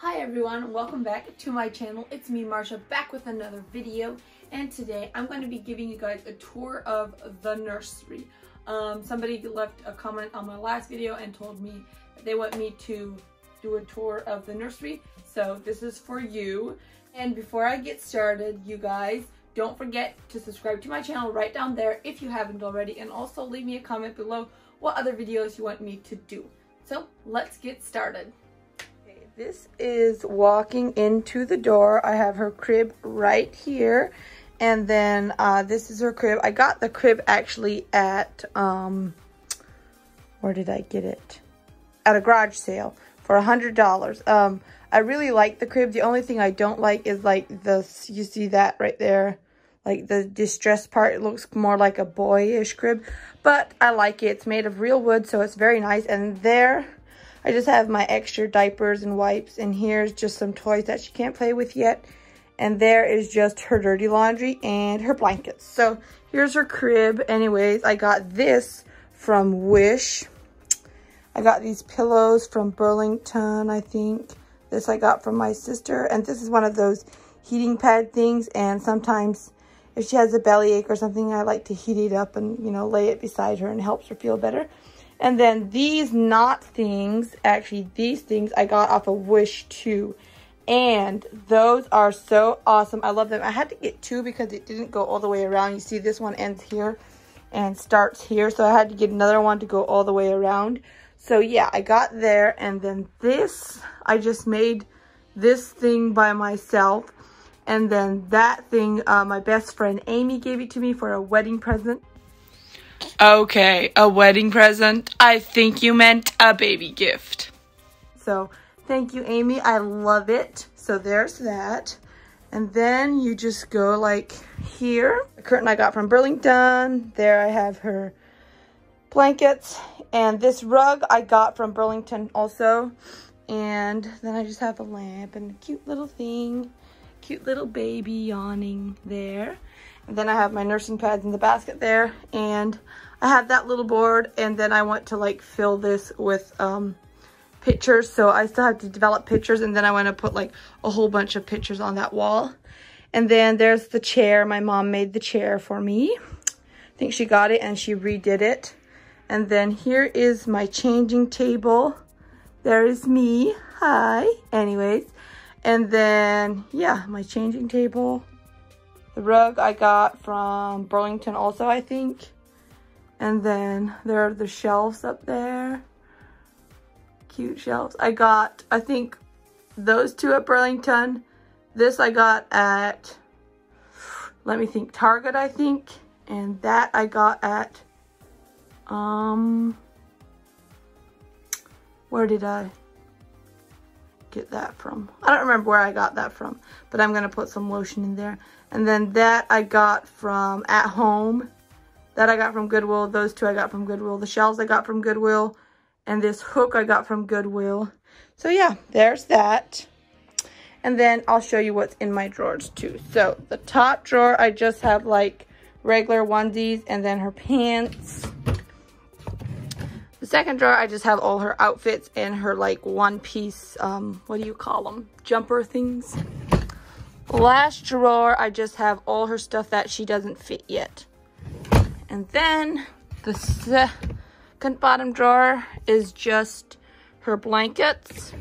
Hi everyone, welcome back to my channel. It's me, Marsha, back with another video, and today I'm going to be giving you guys a tour of the nursery. Somebody left a comment on my last video and told me that they want me to do a tour of the nursery, so this is for you. And before I get started, you guys, don't forget to subscribe to my channel right down there if you haven't already, and also leave me a comment below what other videos you want me to do. So let's get started. This is walking into the door. I have her crib right here, and then this is her crib. I got the crib actually at, where did I get it? At a garage sale for $100. I really like the crib. The only thing I don't like is like this, you see that right there? Like the distressed part, it looks more like a boyish crib, but I like it. It's made of real wood, so it's very nice. And there, I just have my extra diapers and wipes, and here's just some toys that she can't play with yet. And there is just her dirty laundry and her blankets. So here's her crib. Anyways, I got this from Wish. I got these pillows from Burlington, I think. This I got from my sister. And this is one of those heating pad things. And sometimes if she has a bellyache or something, I like to heat it up and, you know, lay it beside her and helps her feel better. And then these knot things, actually these things I got off of Wish too. And those are so awesome. I love them. I had to get two because it didn't go all the way around. You see this one ends here and starts here. So I had to get another one to go all the way around. So yeah, I got there. And then this, I just made this thing by myself. And then that thing, my best friend Amy gave it to me for a wedding present. Okay, a wedding present. I think you meant a baby gift. So, thank you, Amy. I love it. So, there's that. And then you just go like here. The curtain I got from Burlington. There I have her blankets. And this rug I got from Burlington also. And then I just have a lamp and a cute little thing. Cute little baby yawning there. And then I have my nursing pads in the basket there, and I have that little board, and then I want to like fill this with pictures, so I still have to develop pictures, and then I want to put like a whole bunch of pictures on that wall. And then there's the chair. My mom made the chair for me. I think she got it and she redid it. And then here is my changing table. There is me. Hi. Anyways, and then yeah, my changing table. The rug I got from Burlington also, I think. And then there are the shelves up there. Cute shelves. I got, I think, those two at Burlington. This I got at, let me think, Target, I think. And that I got at, where did I get that from? I don't remember where I got that from, but I'm gonna put some lotion in there. And then that I got from At Home. That I got from Goodwill. Those two I got from Goodwill. The shells I got from Goodwill. And this hook I got from Goodwill. So yeah, there's that. And then I'll show you what's in my drawers too. So the top drawer, I just have like regular onesies and then her pants. The second drawer, I just have all her outfits and her like one piece, what do you call them? Jumper things. Last drawer, I just have all her stuff that she doesn't fit yet. And then the second bottom drawer is just her blankets.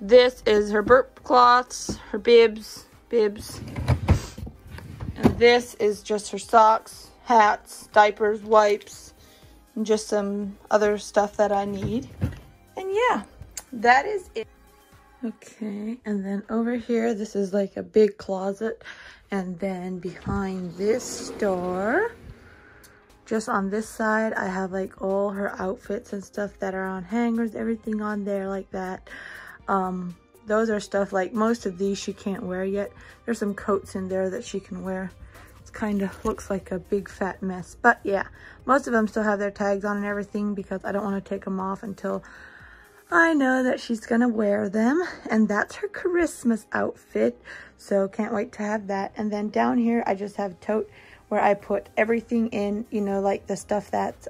This is her burp cloths, her bibs. And this is just her socks, hats, diapers, wipes, and just some other stuff that I need. And yeah, that is it. Okay, and then over here, this is like a big closet. And then behind this door, just on this side, I have like all her outfits and stuff that are on hangers, everything on there like that. Those are stuff like most of these she can't wear yet. There's some coats in there that she can wear. It kind of looks like a big fat mess, but yeah, most of them still have their tags on and everything because I don't want to take them off until I know that she's gonna wear them. And that's her Christmas outfit, so can't wait to have that. And then down here I just have a tote where I put everything in, you know, like the stuff that's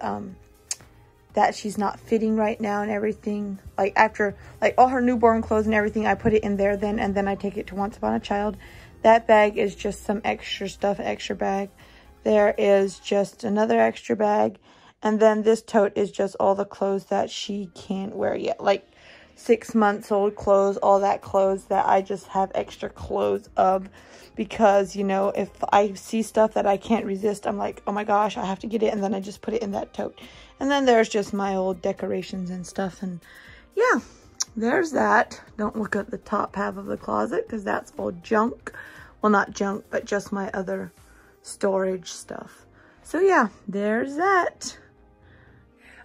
that she's not fitting right now and everything. Like, after, like, all her newborn clothes and everything, I put it in there then, and then I take it to Once Upon a Child. That bag is just some extra stuff, extra bag. There is just another extra bag. And then this tote is just all the clothes that she can't wear yet. Like, 6 months old clothes, all that clothes that I just have extra clothes of. Because, you know, if I see stuff that I can't resist, I'm like, oh my gosh, I have to get it. And then I just put it in that tote. And then there's just my old decorations and stuff. And yeah, there's that. Don't look at the top half of the closet because that's all junk. Well, not junk, but just my other storage stuff. So yeah, there's that.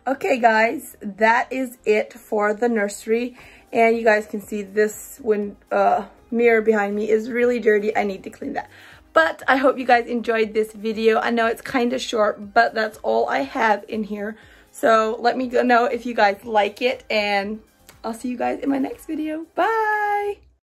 Okay guys, that is it for the nursery. And you guys can see this mirror behind me is really dirty. I need to clean that. But I hope you guys enjoyed this video. I know it's kind of short, but that's all I have in here. So let me know if you guys like it, and I'll see you guys in my next video. Bye!